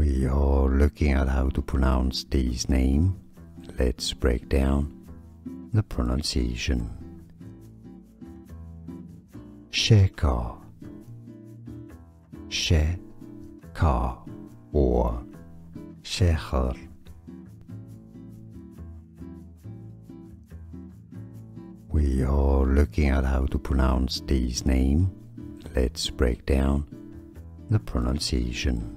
We are looking at how to pronounce this name. Let's break down the pronunciation. Shekhar, Shekhar, or Shekhar. We are looking at how to pronounce this name. Let's break down the pronunciation.